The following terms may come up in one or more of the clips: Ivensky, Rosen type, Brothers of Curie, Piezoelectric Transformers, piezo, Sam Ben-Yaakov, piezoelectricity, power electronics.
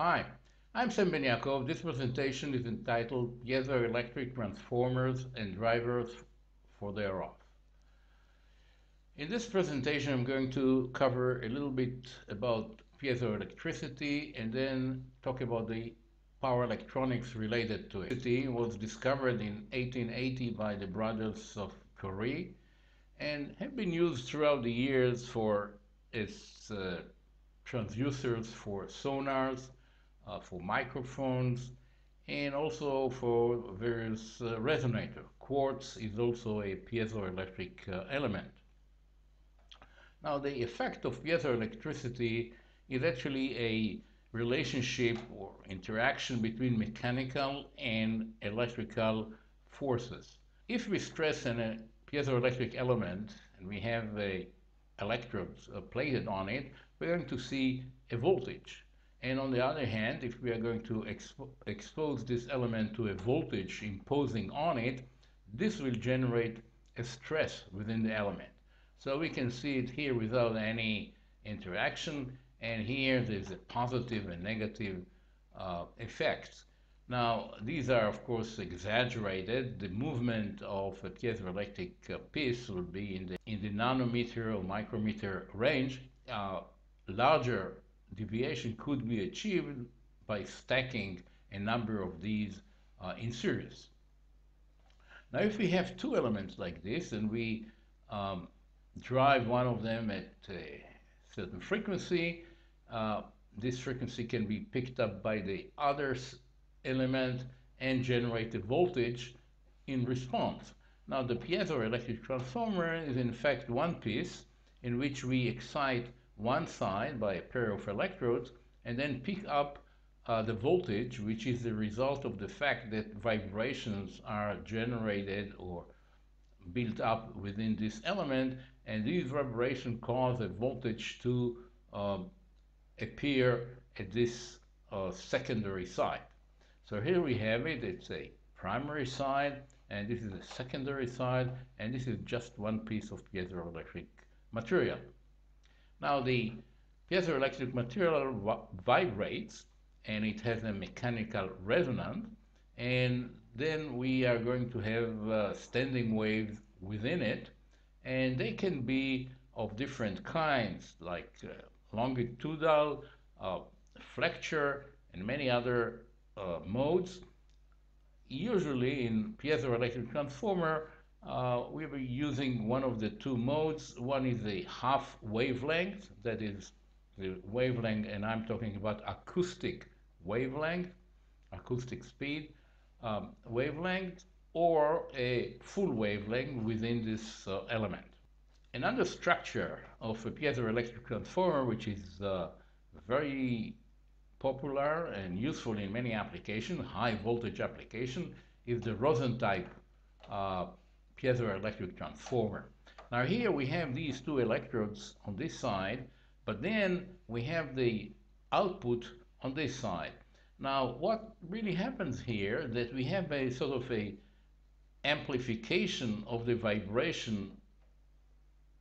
Hi, I'm Sam Ben-Yaakov. This presentation is entitled Piezoelectric Transformers and Drivers for Thereof. In this presentation I'm going to cover a little bit about piezoelectricity and then talk about the power electronics related to it. It was discovered in 1880 by the Brothers of Curie and have been used throughout the years for its transducers for sonars, for microphones, and also for various resonators. Quartz is also a piezoelectric element. Now, the effect of piezoelectricity is actually a relationship or interaction between mechanical and electrical forces. If we stress a piezoelectric element and we have electrodes plated on it, we're going to see a voltage. And on the other hand, if we are going to expose this element to a voltage imposing on it, this will generate a stress within the element. So we can see it here without any interaction, and here there's a positive and negative effects. Now, these are of course exaggerated. The movement of a piezoelectric piece would be in the nanometer or micrometer range. Larger deviation could be achieved by stacking a number of these in series. Now, if we have two elements like this and we drive one of them at a certain frequency, this frequency can be picked up by the other element and generate a voltage in response. Now, the piezoelectric transformer is in fact one piece in which we excite one side by a pair of electrodes and then pick up the voltage, which is the result of the fact that vibrations are generated or built up within this element, and these vibrations cause a voltage to appear at this secondary side. So here we have it. It's a primary side, and this is a secondary side, and this is just one piece of piezoelectric material. Now, the piezoelectric material vibrates and it has a mechanical resonance, and then we are going to have standing waves within it, and they can be of different kinds, like longitudinal, flexure, and many other modes. Usually in piezoelectric transformer, we were using one of the two modes. One is the half wavelength, that is the wavelength, and I'm talking about acoustic wavelength, acoustic speed wavelength, or a full wavelength within this element. Another structure of a piezoelectric transformer, which is very popular and useful in many applications, high voltage application, is the Rosen type piezoelectric transformer. Now, here we have these two electrodes on this side, but then we have the output on this side. Now, what really happens here is that we have a sort of a amplification of the vibration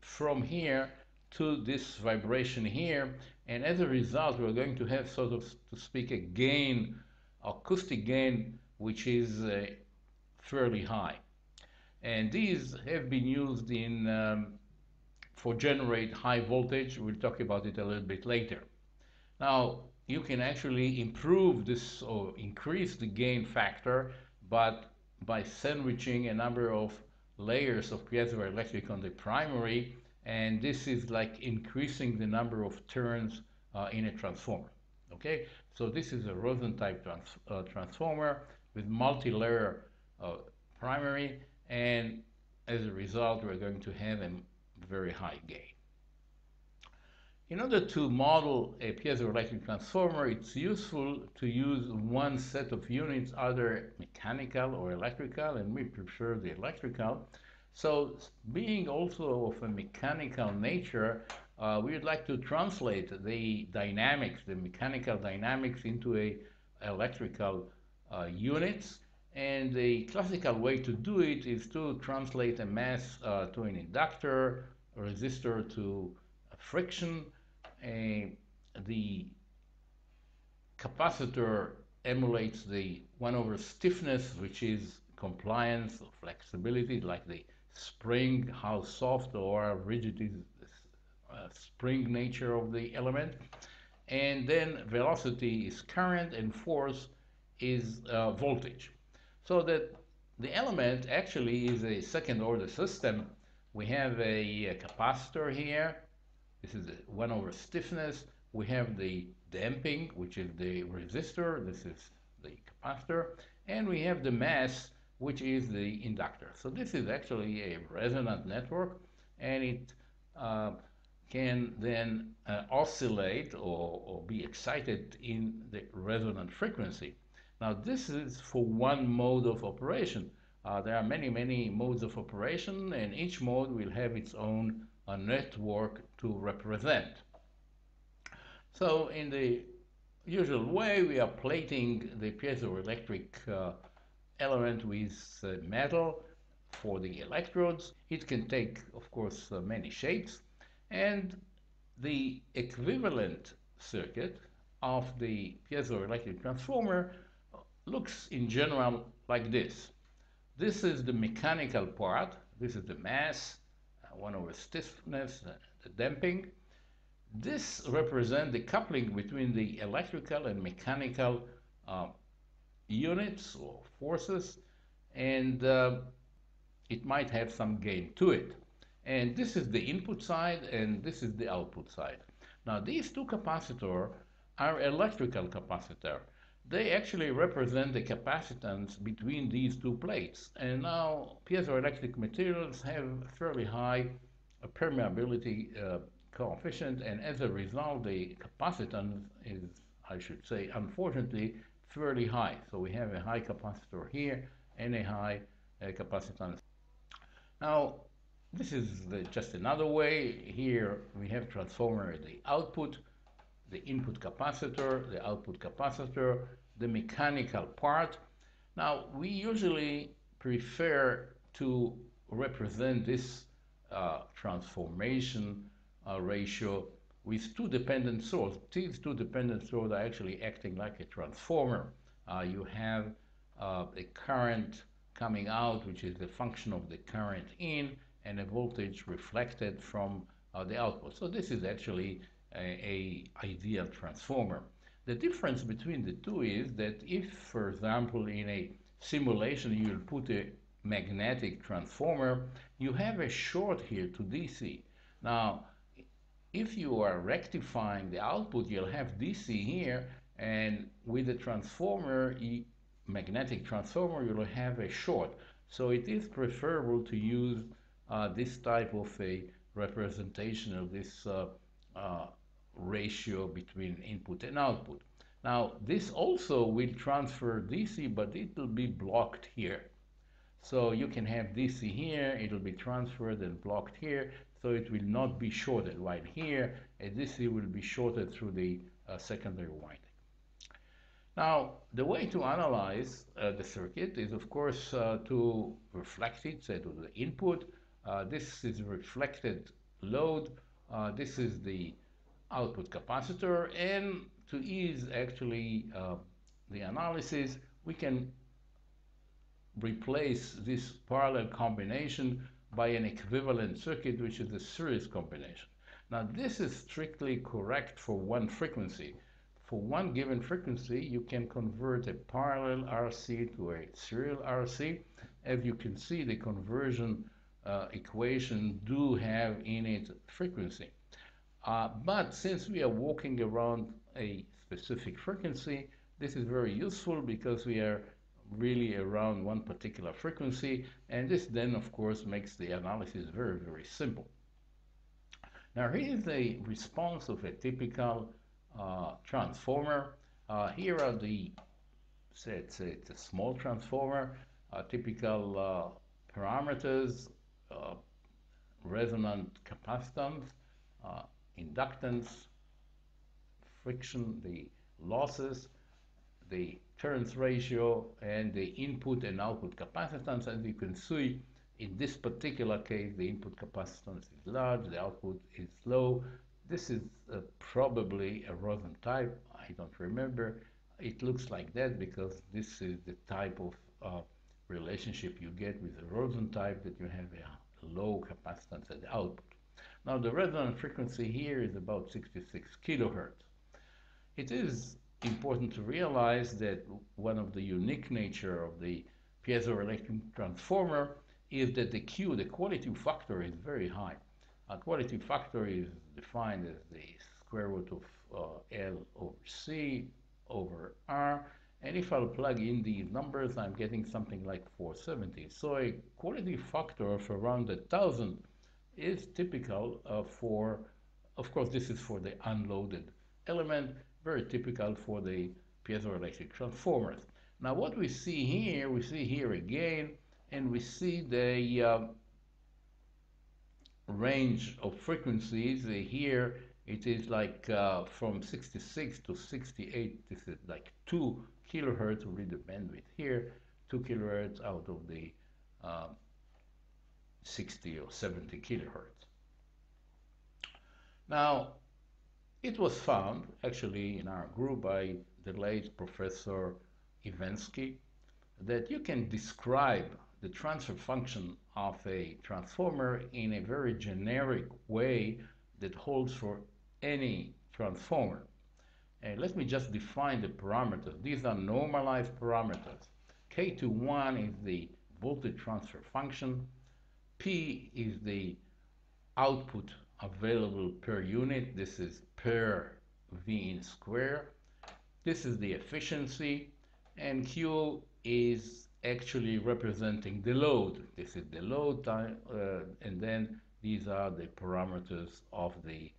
from here to this vibration here, and as a result we're going to have, sort of to speak, a gain, acoustic gain, which is fairly high. And these have been used in for generate high voltage. We'll talk about it a little bit later. Now, you can actually improve this or increase the gain factor, but by sandwiching a number of layers of piezoelectric on the primary, and this is like increasing the number of turns in a transformer. Okay, so this is a Rosen type transformer with multi-layer primary, and as a result we're going to have a very high gain. In order to model a piezoelectric transformer, it's useful to use one set of units, either mechanical or electrical, and we prefer the electrical. So, being also of a mechanical nature, we would like to translate the dynamics, the mechanical dynamics, into a electrical units. And the classical way to do it is to translate a mass to an inductor, a resistor to a friction, the capacitor emulates the 1/4 stiffness, which is compliance or flexibility, like the spring, how soft or rigid is spring nature of the element. And then velocity is current and force is voltage. So that the element actually is a second order system. We have a capacitor here. This is 1/4 stiffness. We have the damping, which is the resistor. This is the capacitor. And we have the mass, which is the inductor. So this is actually a resonant network, and it can then oscillate or be excited in the resonant frequency. Now this is for one mode of operation. There are many modes of operation, and each mode will have its own network to represent. So in the usual way, we are plating the piezoelectric element with metal for the electrodes. It can take, of course, many shapes. And the equivalent circuit of the piezoelectric transformer looks in general like this. This is the mechanical part. This is the mass, 1/4 stiffness, the damping. This represents the coupling between the electrical and mechanical units or forces, and it might have some gain to it. And this is the input side, and this is the output side. Now these two capacitors are electrical capacitors. They actually represent the capacitance between these two plates. And now piezoelectric materials have fairly high permeability coefficient, and as a result the capacitance is, I should say, unfortunately, fairly high. So we have a high capacitor here and a high capacitance. Now this is just another way. Here we have transformer at the output, the input capacitor, the output capacitor, the mechanical part. Now we usually prefer to represent this transformation ratio with two dependent sources. These two dependent sources are actually acting like a transformer. You have a current coming out, which is the function of the current in, and a voltage reflected from the output. So this is actually a ideal transformer. The difference between the two is that if, for example, in a simulation you'll put a magnetic transformer, you have a short here to DC. Now if you are rectifying the output, you'll have DC here, and with the transformer, magnetic transformer, you'll have a short. So it is preferable to use this type of a representation of this ratio between input and output. Now this also will transfer DC, but it will be blocked here. So you can have DC here, it will be transferred and blocked here, so it will not be shorted. Right here, a DC will be shorted through the secondary winding. Now the way to analyze the circuit is, of course, to reflect it, say, to the input. This is reflected load. This is the output capacitor, and to ease actually the analysis, we can replace this parallel combination by an equivalent circuit, which is the series combination. Now this is strictly correct for one frequency. For one given frequency, you can convert a parallel RC to a serial RC. As you can see, the conversion equation do have in it frequency, but since we are walking around a specific frequency, this is very useful because we are really around one particular frequency, and this then, of course, makes the analysis very simple. Now here is the response of a typical transformer. Here are the, it's a small transformer, typical parameters. Resonant capacitance, inductance, friction, the losses, the turns ratio, and the input and output capacitance. As you can see, in this particular case, the input capacitance is large, the output is low. This is probably a Rosen type. I I don't remember. It looks like that because this is the type of relationship you get with the Rosen type, that you have a low capacitance at the output. Now the resonant frequency here is about 66 kilohertz. It is important to realize that one of the unique nature of the piezoelectric transformer is that the Q, the quality factor, is very high. A quality factor is defined as the square root of L over C over R, and if I'll plug in these numbers, I'm getting something like 470. So a quality factor of around 1,000 is typical for, of course this is for the unloaded element, very typical for the piezoelectric transformers. Now what we see here again, and we see the range of frequencies. Here it is like from 66 to 68, this is like 2 kilohertz, we read the bandwidth here, 2 kilohertz out of the 60 or 70 kilohertz. Now it was found actually in our group by the late Professor Ivensky that you can describe the transfer function of a transformer in a very generic way that holds for any transformer. And let me just define the parameters. These are normalized parameters. K to 1 is the voltage transfer function. P is the output available per unit. This is per V in square. This is the efficiency. And Q is actually representing the load. This is the load time, and then these are the parameters of the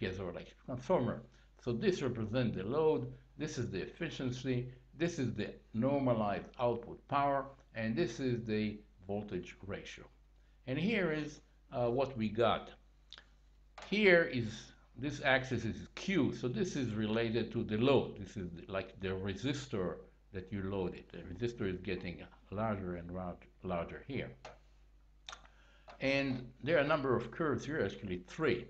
piezoelectric transformer. So this represents the load, this is the efficiency, this is the normalized output power, and this is the voltage ratio. And here is what we got. Here is, this axis is Q, so this is related to the load. This is like the resistor that you load it. The resistor is getting larger and larger here. And there are a number of curves here, actually 3.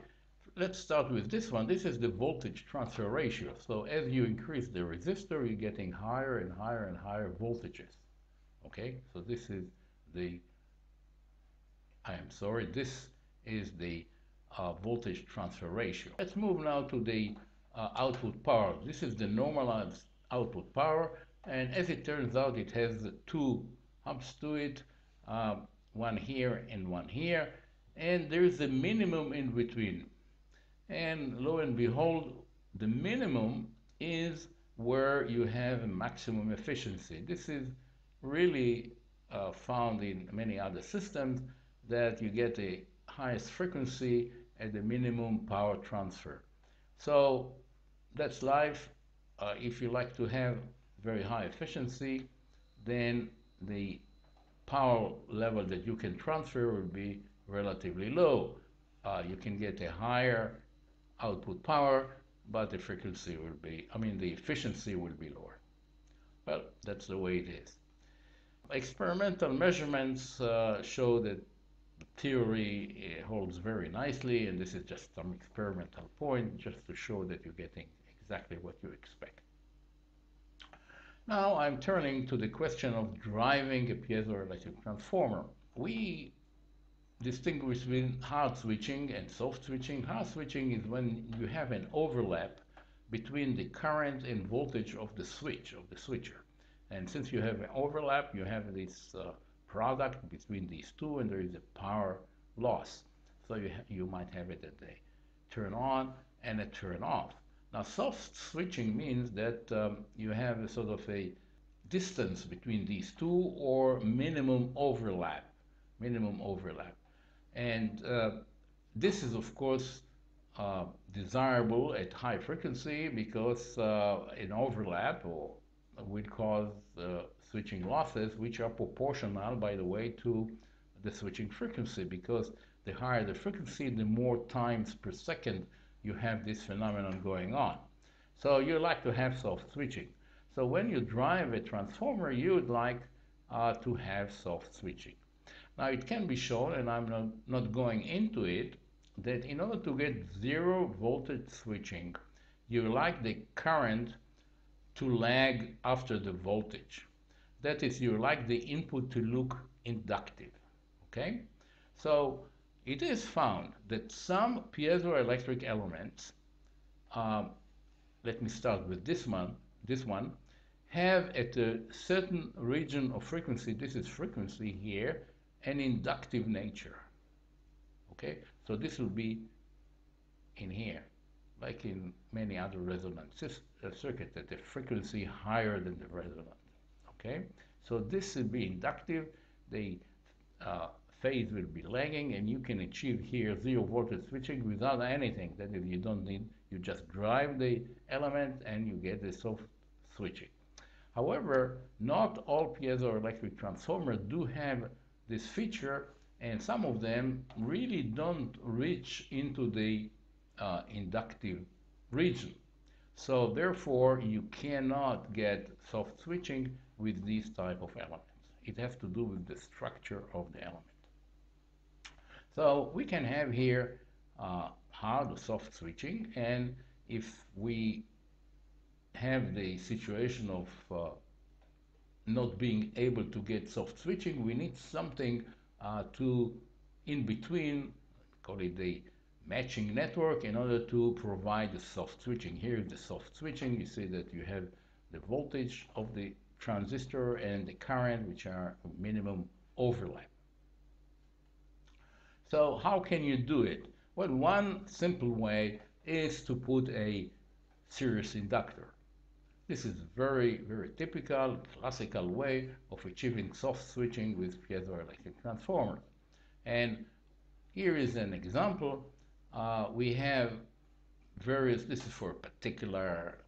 Let's start with this one. This is the voltage transfer ratio. So as you increase the resistor, you're getting higher and higher and higher voltages. Okay, so this is the, this is the voltage transfer ratio. Let's move now to the output power. This is the normalized output power, and as it turns out, it has 2 humps to it, one here and one here, and there's a minimum in between. And lo and behold, the minimum is where you have a maximum efficiency. This is really found in many other systems, that you get the highest frequency at the minimum power transfer. So that's life. If you like to have very high efficiency, then the power level that you can transfer will be relatively low. You can get a higher output power, but the frequency will be, the efficiency will be lower. Well, that's the way it is. Experimental measurements show that the theory holds very nicely, and this is just some experimental point just to show that you're getting exactly what you expect. Now I'm turning to the question of driving a piezoelectric transformer. We distinguish between hard switching and soft switching. Hard switching is when you have an overlap between the current and voltage of the switch, of the switcher. And since you have an overlap, you have this product between these two, and there is a power loss. So you might have it at a turn on and a turn off. Now, soft switching means that you have a sort of a distance between these two, or minimum overlap. And this is, of course, desirable at high frequency, because an overlap would cause switching losses, which are proportional, by the way, to the switching frequency, because the higher the frequency, the more times per second you have this phenomenon going on. So you like to have soft switching. So when you drive a transformer, you would like to have soft switching. Now it can be shown, and I'm not going into it, that in order to get zero voltage switching, you like the current to lag after the voltage. That is, you like the input to look inductive, okay? So it is found that some piezoelectric elements, let me start with this one, have at a certain region of frequency, this is frequency here, an inductive nature, okay? So this will be in here, like in many other resonance circuits at a frequency higher than the resonant. Okay, so this will be inductive, the phase will be lagging, and you can achieve here zero voltage switching without anything. That is, you don't need, you just drive the element and you get the soft switching. However, not all piezoelectric transformers do have this feature, and some of them really don't reach into the inductive region. So therefore, you cannot get soft switching with these type of elements. It has to do with the structure of the element. So we can have here hard soft switching, and if we have the situation of not being able to get soft switching, we need something to in between, call it the matching network, in order to provide the soft switching. Here is the soft switching. You see that you have the voltage of the transistor and the current, which are minimum overlap. So how can you do it? Well, one simple way is to put a series inductor. This is very, very typical, classical way of achieving soft switching with piezoelectric transformers. And here is an example. We have various, this is for a particular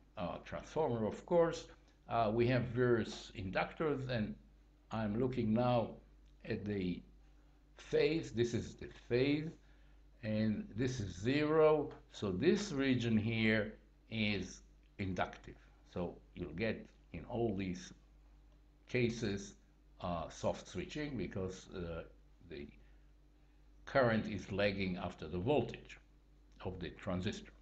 transformer, of course. We have various inductors, and I'm looking now at the phase. This is the phase, and this is zero. So this region here is inductive. So you'll get in all these cases soft switching, because the current is lagging after the voltage of the transistor.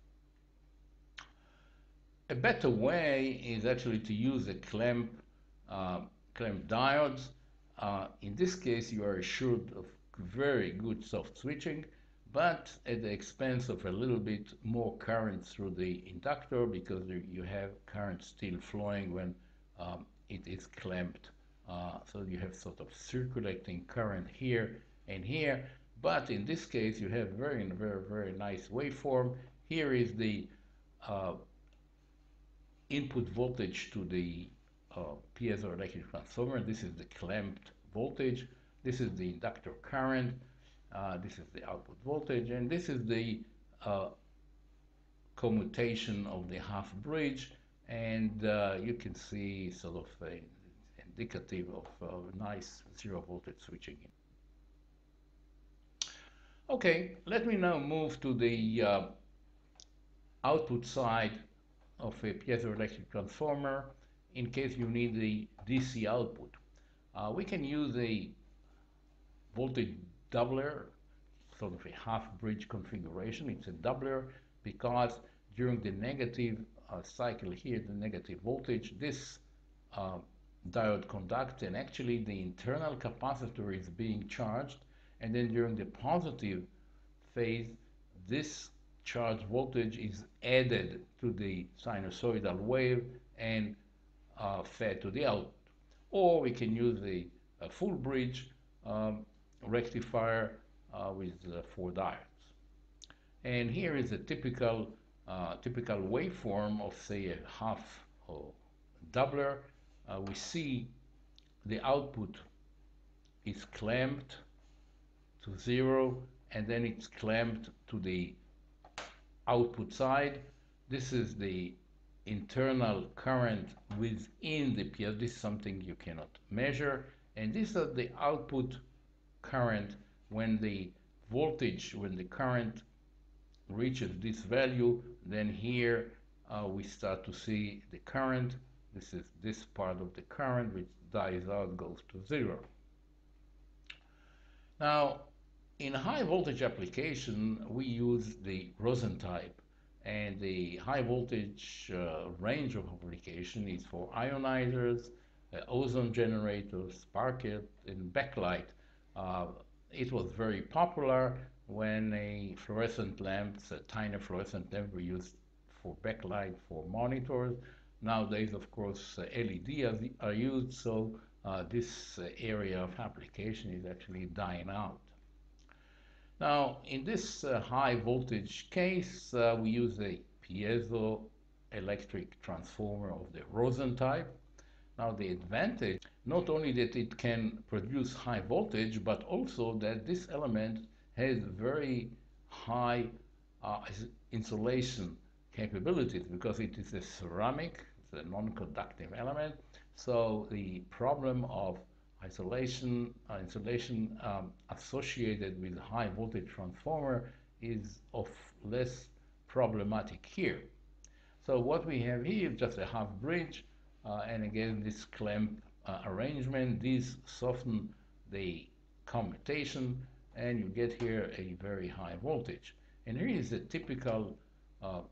A better way is actually to use a clamp diodes. In this case, you are assured of very good soft switching, but at the expense of a little bit more current through the inductor, because you have current still flowing when it is clamped. So you have sort of circulating current here and here, but in this case, you have very, very, very nice waveform. Here is the input voltage to the piezoelectric transformer. This is the clamped voltage. This is the inductor current. This is the output voltage. And this is the commutation of the half bridge. And you can see sort of a indicative of nice zero voltage switching. Okay, let me now move to the output side of a piezoelectric transformer in case you need the DC output. We can use a voltage doubler, sort of a half bridge configuration. It's a doubler because during the negative cycle here, the negative voltage, this diode conducts, and actually the internal capacitor is being charged, and then during the positive phase, this charge voltage is added to the sinusoidal wave and fed to the output. Or we can use a full bridge rectifier with 4 diodes. And here is a typical, waveform of, say, a half or doubler. We see the output is clamped to zero, and then it's clamped to the output side. This is the internal current within the piezo. This is something you cannot measure. And this is the output current when the voltage, when the current reaches this value, then here we start to see the current. This is this part of the current which dies out, goes to zero. Now, in high voltage application, we use the Rosen type, and the high voltage range of application is for ionizers, ozone generators, sparkers, and backlight. It was very popular when a fluorescent lamps, a tiny fluorescent lamp, were used for backlight for monitors. Nowadays, of course, LED are used, so this area of application is actually dying out. Now, in this high voltage case, we use a piezoelectric transformer of the Rosen type. Now, the advantage, not only that it can produce high voltage, but also that this element has very high insulation capabilities, because it is a ceramic, it's a non-conductive element, so the problem of isolation, insulation associated with high voltage transformer is of less problematic here. So what we have here is just a half bridge, and again this clamp arrangement. These soften the commutation, and you get here a very high voltage. And here is a typical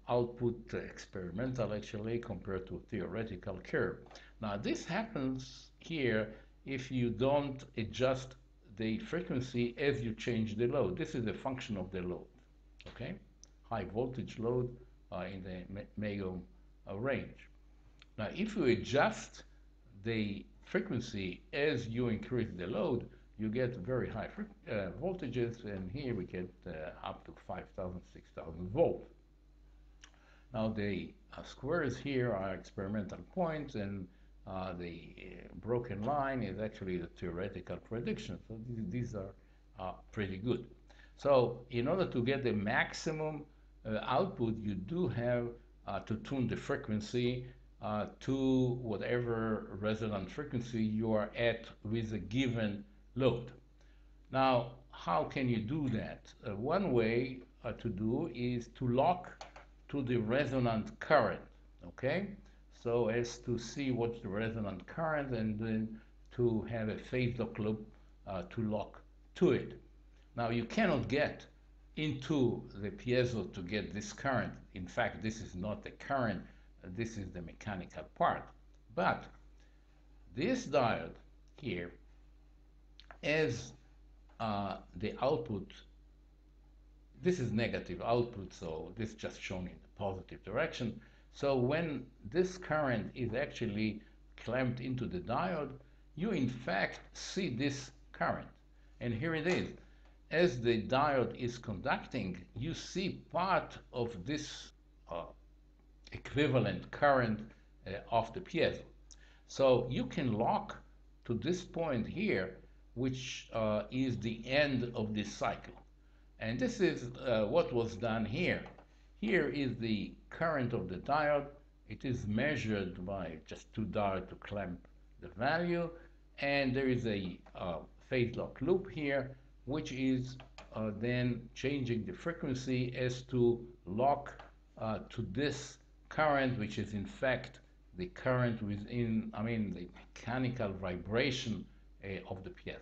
output, experimental actually, compared to theoretical curve. Now this happens here if you don't adjust the frequency as you change the load. This is a function of the load, okay? High voltage load in the mega range. Now, if you adjust the frequency as you increase the load, you get very high voltages, and here we get up to 5,000, 6,000 volts. Now, the squares here are experimental points, and the broken line is actually the theoretical prediction. So these are pretty good. So in order to get the maximum output, you do have to tune the frequency to whatever resonant frequency you are at with a given load. Now, how can you do that? One way to do is to lock to the resonant current, okay? So as to see what's the resonant current, and then to have a phase lock loop to lock to it. Now, you cannot get into the piezo to get this current. In fact, this is not the current, this is the mechanical part. But this diode here, as the output, this is negative output, so this just shown in the positive direction. So when this current is actually clamped into the diode, you in fact see this current. And here it is. As the diode is conducting, you see part of this equivalent current of the piezo. So you can lock to this point here, which is the end of this cycle. And this is what was done here. Here is the current of the diode. It is measured by just two diodes to clamp the value, and there is a phase lock loop here, which is then changing the frequency as to lock to this current, which is in fact the current within, I mean, the mechanical vibration of the piezo.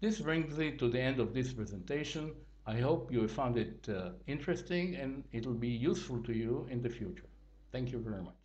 This brings me to the end of this presentation. I hope you found it interesting, and it'll be useful to you in the future. Thank you very much.